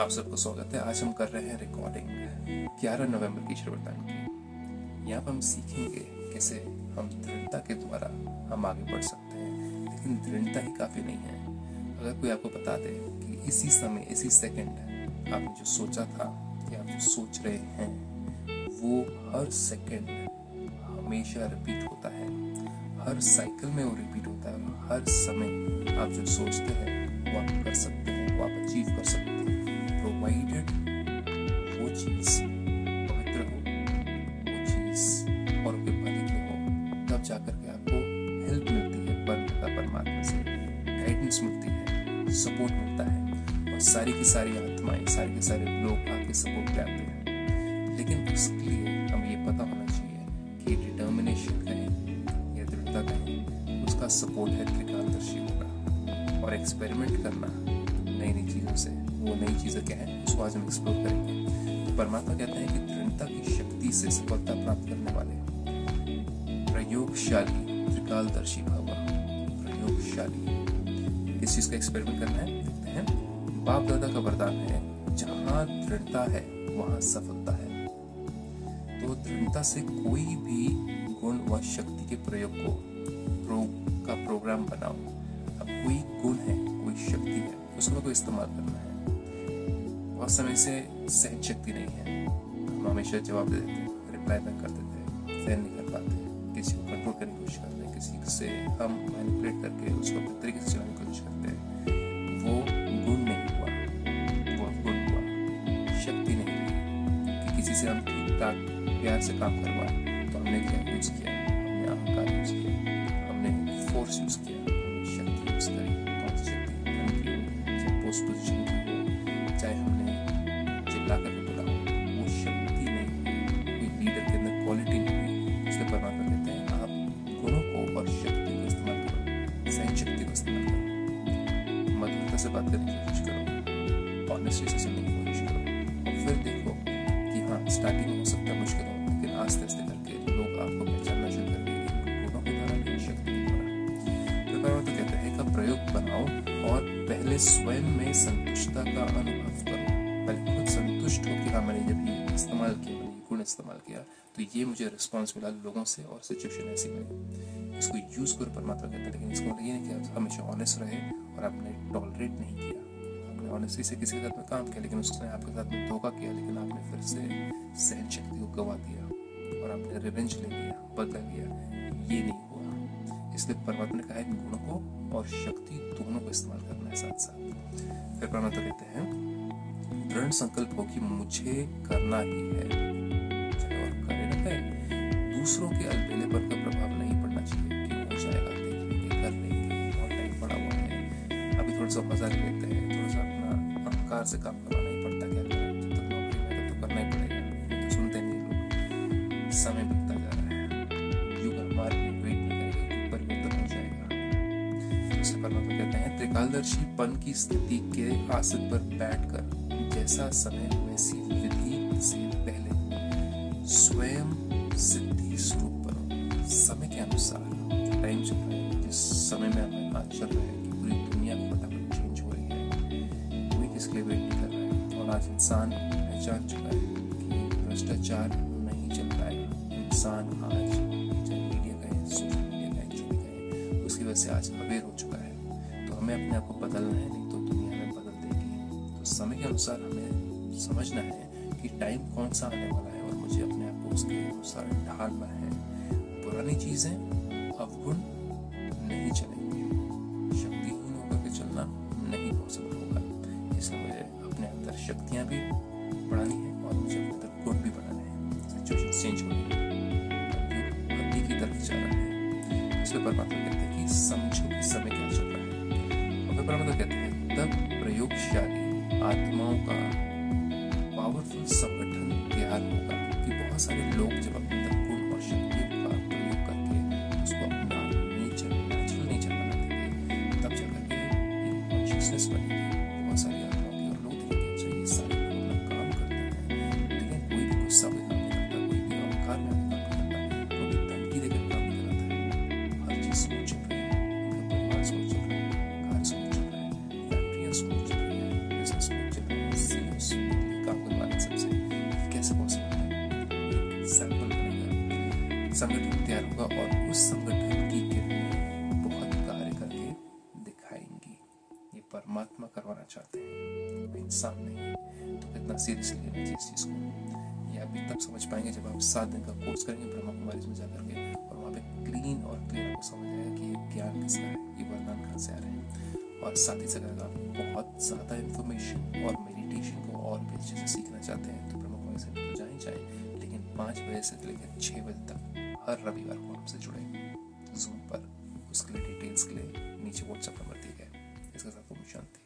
आप सबको स्वागत है। आज हम कर रहे हैं रिकॉर्डिंग 11 नवंबर की शुरुआत की। यहाँ पर हम सीखेंगे कैसे हम दृढ़ता के द्वारा हम आगे बढ़ सकते हैं, लेकिन दृढ़ता ही काफ़ी नहीं है। अगर कोई आपको बता दे कि इसी समय इसी सेकंड आपने जो सोचा था या आप जो सोच रहे हैं वो हर सेकंड हमेशा रिपीट होता है, हर साइकिल में वो रिपीट होता है, हर समय आप जो सोचते हैं वो आप कर सकते हैं, वो आप अचीव कर सकते हैं, प्रोवाइडेड वो चीज पवित्र हो, वो चीज और के पवित्र हो, तब जाकर के आपको हेल्प मिलती है, परमात्मा से गाइडेंस मिलती है, सपोर्ट मिलता है और सारी की सारी आत्माएं, सारे के सारे लोग आपके सपोर्ट करते हैं। लेकिन उसके लिए हमें ये पता होना चाहिए कि डिटर्मिनेशन कहें या दृढ़ता कहें, उसका सपोर्ट है त्रिकालदर्शी होना और एक्सपेरिमेंट करना नई नई चीज़ों से। वो नई चीज़ें क्या है उसको आज हम एक्सप्लोर करेंगे। तो परमात्मा कहते हैं कि दृढ़ता की शक्ति से सफलता प्राप्त करने वाले प्रयोगशाली त्रिकालदर्शी भाव, प्रयोगशाली इस चीज़ का एक्सपेरिमेंट करना है। देखते हैं, बाप दादा का वरदान है, जहाँ दृढ़ता है वहाँ सफलता है। तो दृढ़ता से कोई भी गुण व शक्ति के प्रयोग को का प्रोग्राम बनाओ। अब कोई गुण है, कोई शक्ति है, उसमें को इस्तेमाल करना है। बहुत समय से सहन शक्ति नहीं है, हम हमेशा जवाब दे देते हैं, रिप्लाई बैक कर देते हैं, सहन नहीं कर पाते, किसी को कंट्रोल करने की कोशिश करते हैं, किसी से हम मैनिपुलेट करके उसको अपने तरीके से चलाने की कोशिश करते हैं। वो गुण नहीं हुआ, वो गुण हुआ, शक्ति नहीं हुई कि किसी से हम ठीक ठाक प्यार से काम करवाए। तो हमने क्या यूज़ किया? हमने अहंकार यूज़ किया, हमने फोर्स यूज़ किया, शक्ति यूज़ करी, पोजीशन की, चाहे हमने चिल्ला करके बोला हो, वो शक्ति नहीं, कोई लीडर के अंदर क्वालिटी नहीं। उसके परमात्मा कहते हैं आप गुणों को और शक्ति को इस्तेमाल करो, सही शक्ति को इस्तेमाल करो, मधुरता से बात करने की कोशिश करो, ऑनेस्टी से सुनने की कोशिश करो और फिर देखो कि हाँ, स्टार्टिंग में हो सकता है मुश्किल हो, लेकिन आस्ते आस्ते करके लोग आपको पहचानना शुरू कर देंगे गुणों के द्वारा, नहीं शक्ति के द्वारा। तो परमात्मा कहते हैं का प्रयोग बनाओ और पहले स्वयं में संतुष्टता का अनुभव करो। पहले खुद संतुष्ट हो कि हाँ, मैंने जब ये इस्तेमाल किया, मैंने गुण इस्तेमाल किया, तो ये मुझे रिस्पॉन्स मिला लोगों से और सिचुएशन ऐसी मिली। इसको यूज़ करो परमात्मा कहते हैं, लेकिन इसको ये नहीं कि आप हमेशा ऑनेस्ट रहे और आपने टॉलरेट नहीं किया। आपने ऑनेस्टी से किसी के साथ में काम किया, लेकिन उसने आपके साथ में धोखा किया, लेकिन आपने फिर से सहन शक्ति को गंवा दिया और आपने रिवेंज ले लिया, बदला लिया। ये नहीं हुआ। इसलिए परमात्मा ने कहा है गुणों को और शक्ति दोनों को इस्तेमाल करना है साथ साथ। फिर परमात्मा कहते हैं दृढ़ संकल्प हो कि मुझे करना ही है, चाहे और करे ना करे। दूसरों के अलबेले पर का प्रभाव नहीं पड़ना चाहिए कि हो जाएगा, देखेंगे, कर लेंगे, और टाइम पड़ा हुआ है, अभी थोड़ा सा मजा लेते हैं, थोड़ा सा अपना अहंकार से काम करना ही पड़ता, क्या तो करना ही पड़ेगा, तो सुनते नहीं लोग। समय बीतता जा रहा है, युग हमारे वेट नहीं करेगा, परिवर्तन हो जाएगा। परमात्मा कहते हैं त्रिकालदर्शीपन की स्थिति के आसन पर बैठकर जैसा समय वैसी विधि से पहले स्वयं सिद्धि स्वरूप बनो। समय के अनुसार टाइम चल रहा है, जिस समय में हमें आज चल रहा है कि पूरी दुनिया फटाफट चेंज हो रही है, कोई किसके लिए वेट नहीं कर रहा है। और आज इंसान पहचान चुका है कि भ्रष्टाचार नहीं चल पाएगा। इंसान आज मीडिया का है, सोशल मीडिया का है, जो भी है, उसकी वजह से आज अवेयर हो चुका है। हमें अपने आप को बदलना है, नहीं तो दुनिया में बदल देगी। तो समय के अनुसार हमें समझना है कि टाइम कौन सा आने वाला है और मुझे अपने आप को उसके अनुसार ढालना है। पुरानी चीज़ें अवगुण नहीं चलेंगे, शक्तिहीन होकर के चलना नहीं पॉसिबल होगा। इसलिए मुझे अपने अंदर शक्तियाँ भी बढ़ानी है और मुझे अपने अंदर गुण भी बढ़ाना है। सिचुएशन चेंज हो रही है, उन्नति की तरफ जा रहा है। उसमें परमात्मा कहते हैं कि समझो कि समय क्या चल रहा है। परमात्मा कहते हैं तब प्रयोगशाली आत्माओं का पावरफुल संगठन तैयार होगा कि बहुत सारे लोग जब अपने गुण और शक्तियों का प्रयोग करके उसको अपना नेचुरल नेचर बना देंगे, तब जाकर के कॉन्शियसनेस बनेगी, बहुत सारी आत्माओं की और लोग देखेंगे जो ये सारे लोग काम करते हैं। लेकिन कोई भी गुस्सा में काम नहीं करता, कोई भी अहंकार में काम नहीं करता, कोई भी धमकी देकर काम नहीं करता है। हर चीज़ सोच रही है, परिवार सोच रहा है, घर सोच, business, संगठन तैयार होगा और उस संगठन की किरणें बहुत कार्य करके दिखाएंगी। ये परमात्मा करवाना चाहते हैं, इंसान नहीं। तो कितना सीरियसली लेना चाहिए इस चीज को, ये आप तब समझ पाएंगे जब आप 7 दिन का कोर्स करेंगे ब्रह्मा कुमारी में जाकर के, और वहाँ पे क्लीन और क्लियर आपको समझ आएगा कि ये ज्ञान किसका है, ये वरदान कहाँ से आ रहे हैं। और साथ ही साथ आप बहुत ज़्यादा इन्फॉर्मेशन और मेडिटेशन को और भी अच्छे से सीखना चाहते हैं तो ब्रह्मा कुमारी सेंटर तो जाए ही जाए, लेकिन 5 बजे से लेकर 6 बजे तक हर रविवार को हमसे जुड़े जूम पर। उसके लिए डिटेल्स के लिए नीचे व्हाट्सएप नंबर दिए गए। इसके साथ शांति।